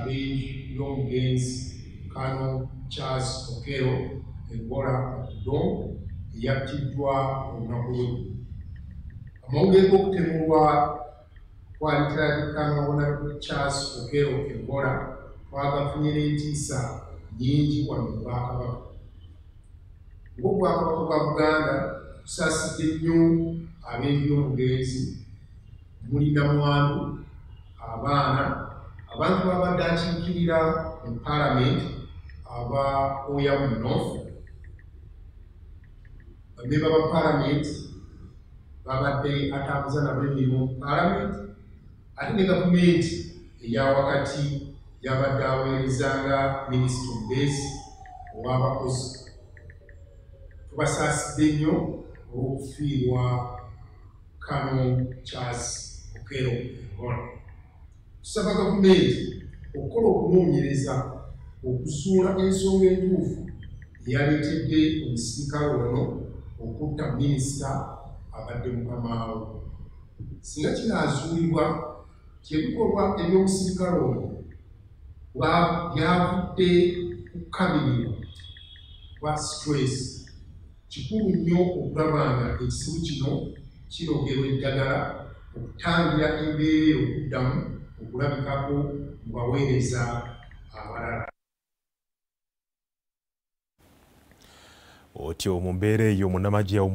Babbage, Long Gaines, Kano, Charles Okero, Ebola Katudo, eyattiddwa olunaku. Amawulire g'okutemulwa kwa Kano Honorable Charles Okero Ebola twagafunira entiisa nnyingi wano mu Kabaka. Ng'Obwakabaka bwa Buganda tusaasidde nnyo ab'eby'obugezi, mulinamwandu, abaana, abantu babadde akiikirira mu Paalamenti aba Oya mu North, bammemba ba Paalamenti babadde atambuza nabo emirimu mu Paalamenti, ate ne gavumenti eya wakati yabadde aweerezanga Minisita Mbezi ow'abakozi. Tubasaasidde nnyo olw'okufiirwa Kano Charles Okero Ebola. Tusaba gavumenti okukola okunoonyereza okuzuula ensonga entuufu eyaleetedde omusirikale ono okutta minisita abadde mukamaawo. Singa kinaazuulibwa kyebikolwa eby'omusirikale ono byavudde kukabirirwa kuba stress, kikulu nnyo okulaba nga ekizibu kino kirogerwa eddagala okutangira embeera okuddamu okulabikako mu baweereza abalala. Otyo mu mbeera eyo munnamagye